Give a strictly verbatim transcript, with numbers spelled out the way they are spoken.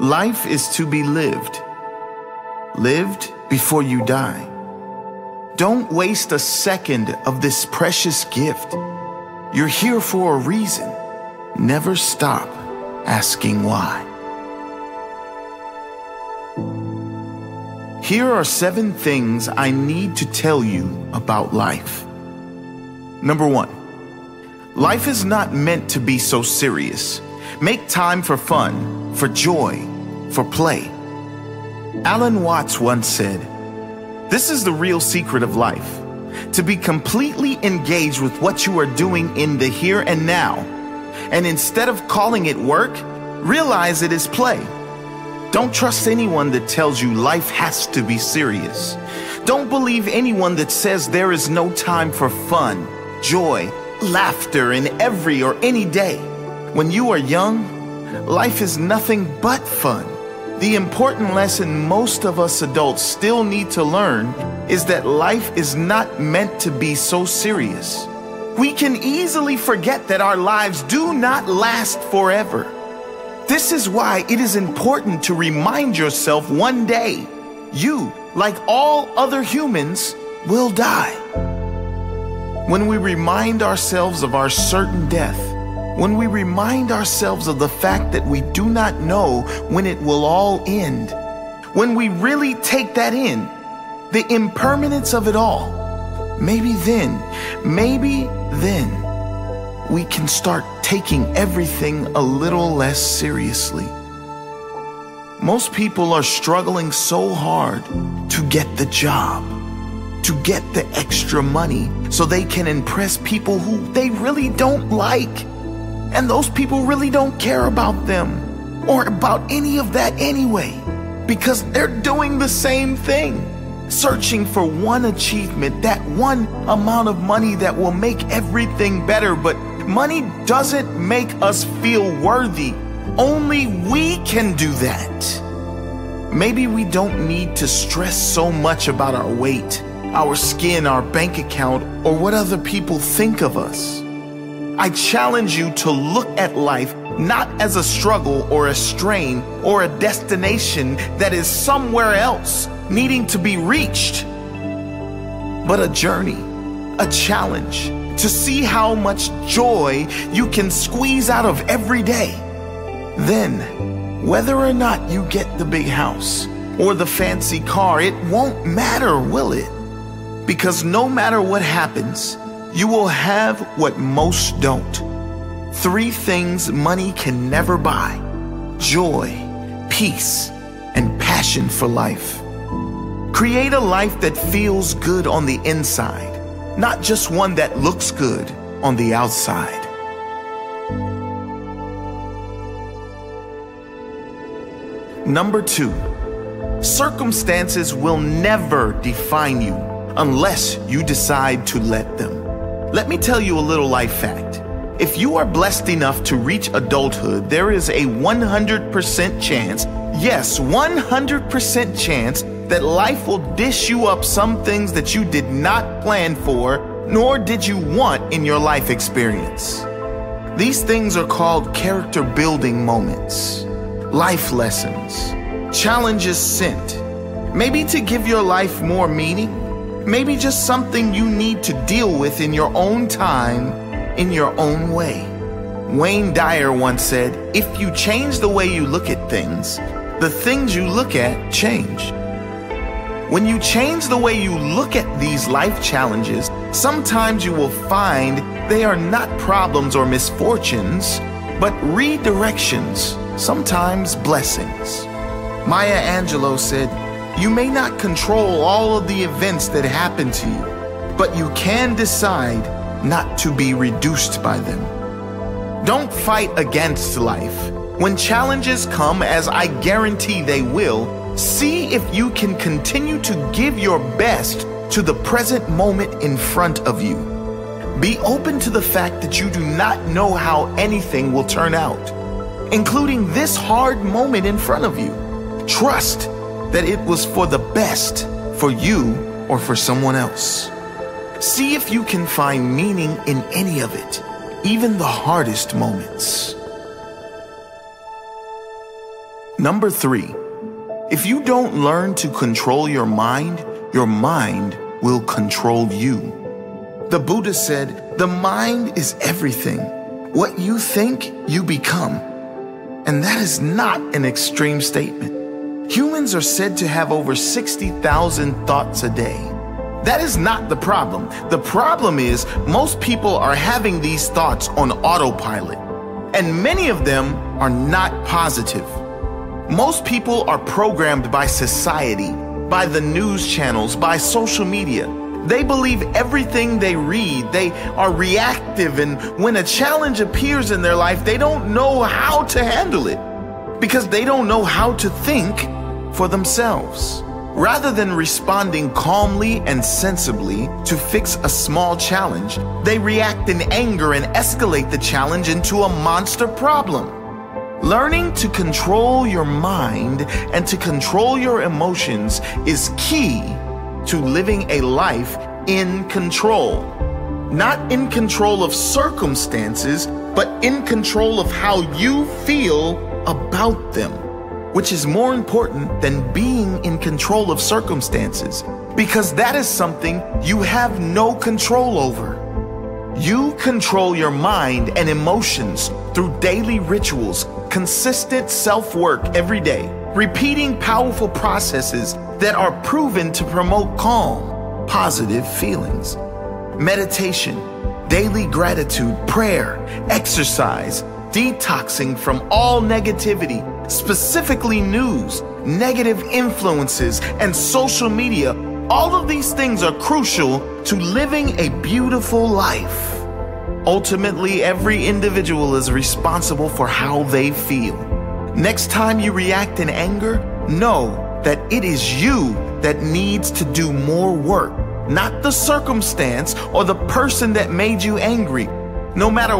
Life is to be lived. Lived before you die. Don't waste a second of this precious gift. You're here for a reason. Never stop asking why. Here are seven things I need to tell you about life. Number one, life is not meant to be so serious. Make time for fun, for joy, for play. Alan Watts once said, "This is the real secret of life, to be completely engaged with what you are doing in the here and now. And instead of calling it work, realize it is play." Don't trust anyone that tells you life has to be serious. Don't believe anyone that says there is no time for fun, joy, laughter in every or any day. When you are young, life is nothing but fun. The important lesson most of us adults still need to learn is that life is not meant to be so serious. We can easily forget that our lives do not last forever. This is why it is important to remind yourself one day, you, like all other humans, will die. When we remind ourselves of our certain death, when we remind ourselves of the fact that we do not know when it will all end, when we really take that in, the impermanence of it all, maybe then, maybe then, we can start taking everything a little less seriously. Most people are struggling so hard to get the job, to get the extra money, so they can impress people who they really don't like. And those people really don't care about them or about any of that anyway, because they're doing the same thing. Searching for one achievement, that one amount of money that will make everything better. But money doesn't make us feel worthy. Only we can do that. Maybe we don't need to stress so much about our weight, our skin, our bank account, or what other people think of us. I challenge you to look at life not as a struggle or a strain or a destination that is somewhere else needing to be reached, but a journey, a challenge, to see how much joy you can squeeze out of every day. Then, whether or not you get the big house or the fancy car, it won't matter, will it? Because no matter what happens, you will have what most don't. Three things money can never buy: joy, peace, and passion for life. Create a life that feels good on the inside, not just one that looks good on the outside. Number two, circumstances will never define you unless you decide to let them. Let me tell you a little life fact. If you are blessed enough to reach adulthood, there is a one hundred percent chance, yes, one hundred percent chance, that life will dish you up some things that you did not plan for, nor did you want in your life experience. These things are called character building moments, life lessons, challenges sent, maybe to give your life more meaning, maybe just something you need to deal with in your own time, in your own way. Wayne Dyer once said, "If you change the way you look at things, the things you look at change." When you change the way you look at these life challenges, sometimes you will find they are not problems or misfortunes, but redirections, sometimes blessings. Maya Angelou said, "You may not control all of the events that happen to you, but you can decide not to be reduced by them." Don't fight against life. When challenges come, as I guarantee they will, see if you can continue to give your best to the present moment in front of you. Be open to the fact that you do not know how anything will turn out, including this hard moment in front of you. Trust that it was for the best for you or for someone else. See if you can find meaning in any of it, even the hardest moments. Number three, if you don't learn to control your mind, your mind will control you. The Buddha said, the mind is everything. What you think, you become. And that is not an extreme statement. Humans are said to have over sixty thousand thoughts a day. That is not the problem. The problem is most people are having these thoughts on autopilot, and many of them are not positive. Most people are programmed by society, by the news channels, by social media. They believe everything they read. They are reactive, and when a challenge appears in their life, they don't know how to handle it because they don't know how to think for themselves. Rather than responding calmly and sensibly to fix a small challenge, they react in anger and escalate the challenge into a monster problem. Learning to control your mind and to control your emotions is key to living a life in control. Not in control of circumstances, but in control of how you feel about them, which is more important than being in control of circumstances, because that is something you have no control over. You control your mind and emotions through daily rituals, consistent self-work every day, repeating powerful processes that are proven to promote calm, positive feelings. Meditation, daily gratitude, prayer, exercise, detoxing from all negativity, specifically news, negative influences, and social media. All of these things are crucial to living a beautiful life. Ultimately, every individual is responsible for how they feel. Next time you react in anger, know that it is you that needs to do more work, not the circumstance or the person that made you angry. No matter